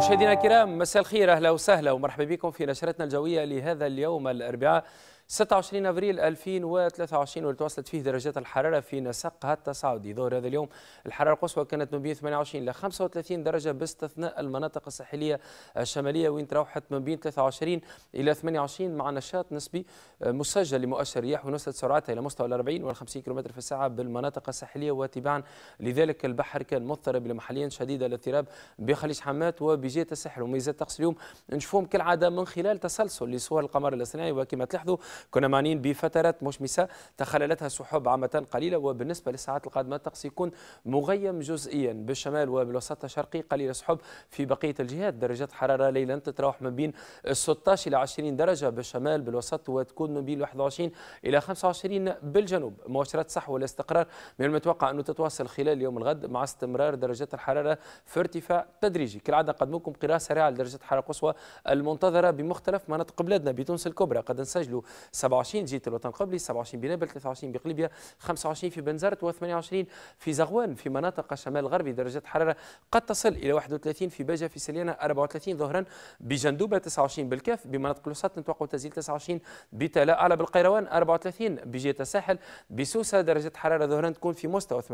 مشاهدينا الكرام، مساء الخير، اهلا وسهلا ومرحبا بكم في نشرتنا الجويه لهذا اليوم الاربعاء 26 ابريل 2023، واللي تواصلت فيه درجات الحراره في نسقها التصاعدي. ظهر هذا اليوم الحراره القصوى كانت من بين 28 الى 35 درجه باستثناء المناطق الساحليه الشماليه، وين تراوحت من بين 23 الى 28 مع نشاط نسبي مسجل لمؤشر رياح ونزلت سرعتها الى مستوى 40 و 50 كم في الساعه بالمناطق الساحليه، وتباعا لذلك البحر كان مضطرب لمحليا شديد الاضطراب بخليج حمات وبجهه الساحل. وميزات طقس اليوم نشوفهم كالعاده من خلال تسلسل لصور القمر الاصطناعي، وكما تلاحظوا كنا معنيين بفترات مشمسة تخللتها سحب عامة قليلة. وبالنسبة للساعات القادمة الطقس يكون مغيم جزئيا بالشمال وبالوسط الشرقي، قليل سحب في بقية الجهات. درجات حرارة ليلا تتراوح من بين 16 إلى 20 درجة بالشمال بالوسط، وتكون من بين 21 إلى 25 بالجنوب. مؤشرات صحوة والاستقرار من المتوقع أنه تتواصل خلال يوم الغد مع استمرار درجات الحرارة في ارتفاع تدريجي. كالعادة نقدمكم قراءة سريعة لدرجة الحرارة القصوى المنتظرة بمختلف مناطق بلادنا. بتونس الكبرى قد نسجلوا 27 جهة الوطن قبلي، 27 بنابل، 23 بقليبية، 25 في بنزرت، و28 في زغوان. في مناطق الشمال الغربي درجات حرارة قد تصل إلى 31 في باجة، في سليانة 34 ظهرا، بجندوبة 29 بالكاف. بمناطق الوسط نتوقع تسجيل 29 بتلاء أعلى، بالقيروان 34 بجهة الساحل، بسوسة درجة حرارة ظهرا تكون في مستوى 28،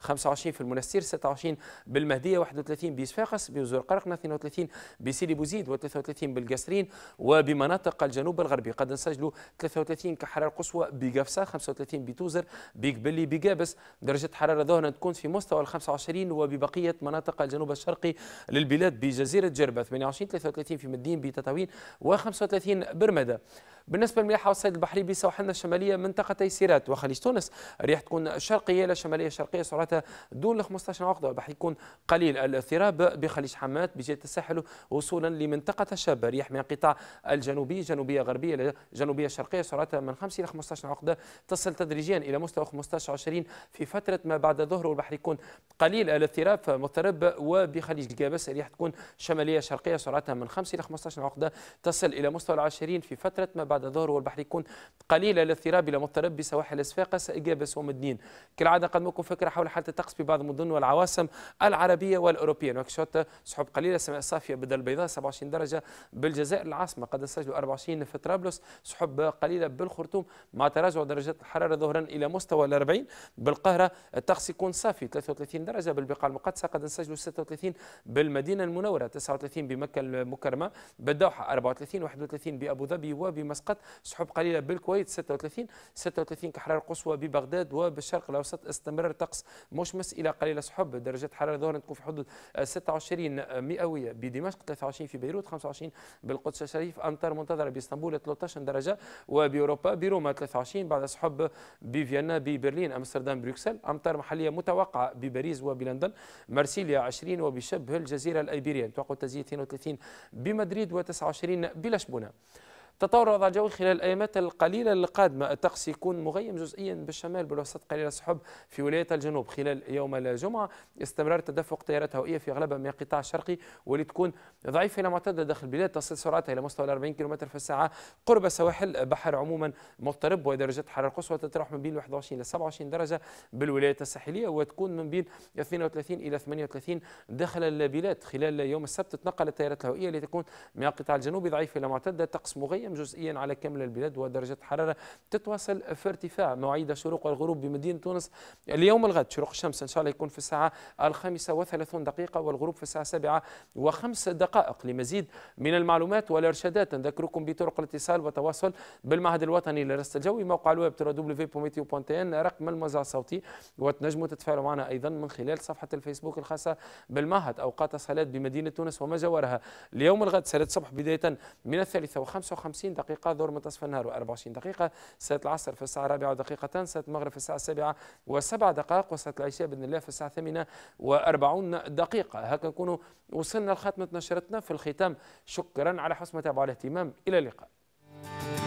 25 في المنستير، 26 بالمهدية، 31 بصفاقس، بوزور قرقنة، 32 بسيدي بوزيد، و33 بالقسرين. وبمناطق الجنوب الغربي قد نسجلوا 33 كحرارة قصوى بقفصة، 35 بتوزر، بقبلي، بقابس. درجة حرارة ظهرا تكون في مستوى 25. وببقية مناطق الجنوب الشرقي للبلاد بجزيرة جربة 28، 33 في مدين، بتطاوين، و35 برمدة. بالنسبة للملاحة والصيد البحري بسواحلنا الشمالية منطقتي سيرات وخليج تونس، الرياح تكون شرقية إلى شمالية شرقية سرعتها دون 15 عقدة، والبحر يكون قليل الاضطراب بخليج حمات بجهة الساحل وصولا لمنطقة الشابة. رياح من القطاع الجنوبي، جنوبية غربية إلى جنوبية شرقية سرعتها من 5 إلى 15 عقدة، تصل تدريجيا إلى مستوى 15-20 في فترة ما بعد الظهر، والبحر يكون قليل الاضطراب مضطرب. وبخليج الجابس الرياح تكون شمالية شرقية سرعتها من 5 إلى 15 عقدة، تصل إلى مستوى 20 في فترة ما بعد الظهر، والبحر يكون قليل الاضطراب الى مضطرب بسواحل صفاقس، جابس، ومدنين. كالعاده نقدمكم فكره حول حاله الطقس ببعض المدن والعواصم العربيه والاوروبيه. نواكشوط سحب قليله، السماء صافيه بدل البيضاء، 27 درجه بالجزائر العاصمه، قد نسجلوا 24 في طرابلس، سحب قليله بالخرطوم مع تراجع درجات الحراره ظهرا الى مستوى 40. بالقاهره الطقس يكون صافي، 33 درجه بالبقاع المقدسه، قد نسجلوا 36 بالمدينه المنوره، 39 بمكه المكرمه، بالدوحه 34، 31 بابو ظبي مسقط، سحب قليله بالكويت 36 كحراره قصوى ببغداد. وبالشرق الاوسط استمرار طقس مشمس الى قليله سحب، درجات حراره ظهرا تكون في حدود 26 مئويه بدمشق، 23 في بيروت، 25 بالقدس الشريف، امطار منتظره باسطنبول 13 درجه، وباوروبا بروما 23 بعد سحب، بفيينا، ببرلين، امستردام، بروكسل، امطار محليه متوقعه بباريس وبلندن، مرسيليا 20 وبشبه الجزيره الايبيريه، توقع تسجيل 32 بمدريد و29 بلشبونه. تطور الوضع الجوي خلال الايامات القليله القادمه، الطقس يكون مغيم جزئيا بالشمال بالوسط، قليل السحب في ولايات الجنوب. خلال يوم الجمعه استمرار تدفق تيارات هوائيه في اغلبها من القطاع الشرقي، واللي تكون ضعيفه الى معتدله داخل البلاد، تصل سرعتها الى مستوى 40 كم في الساعه قرب سواحل بحر عموما مضطرب. ودرجات الحراره القصوى تتراوح من بين 21 الى 27 درجه بالولايات الساحليه، وتكون من بين 32 الى 38 داخل البلاد. خلال يوم السبت تتنقل التيارات الهوائيه اللي تكون من القطاع الجنوبي ضعيفه الى معتدله، طقس مغيم جزئيا على كامل البلاد، ودرجة حرارة تتواصل في ارتفاع. مواعيد الشروق والغروب بمدينة تونس اليوم الغد، شروق الشمس إن شاء الله يكون في الساعة 5:30، والغروب في الساعة 7:05. لمزيد من المعلومات والإرشادات نذكركم بطرق الاتصال والتواصل بالمعهد الوطني للرصد الجوي، موقع الويب www.meteo.tn، رقم الموزع الصوتي، وتنجموا تتفاعلوا معنا أيضا من خلال صفحة الفيسبوك الخاصة بالمعهد. أوقات الصلاة بمدينة تونس وما جوارها اليوم الغد: صلاة الصبح بداية من 3:55، ظهر منتصف النهار و24 دقيقة، صلاة العصر في الساعة 4:02، صلاة المغرب في الساعة 7:07، وصلاة العشاء بإذن الله في الساعة 8:40. هكا نكونوا وصلنا لخاتمة نشرتنا. في الختام شكرا على حسن متابعة والاهتمام، إلى اللقاء.